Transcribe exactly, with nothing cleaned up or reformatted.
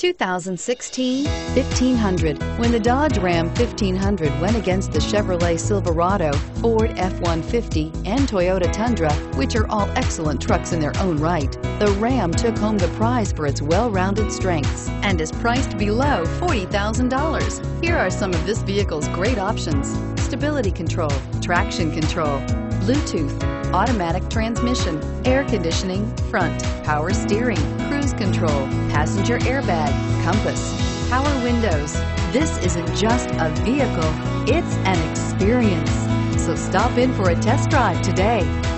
two thousand sixteen fifteen hundred. When the Dodge Ram fifteen hundred went against the Chevrolet Silverado, Ford F one fifty, and Toyota Tundra, which are all excellent trucks in their own right, the Ram took home the prize for its well-rounded strengths and is priced below forty thousand dollars. Here are some of this vehicle's great options: stability control, traction control, Bluetooth, automatic transmission, air conditioning, front, power steering, cruise control, passenger airbag, compass, power windows. This isn't just a vehicle, it's an experience. So stop in for a test drive today.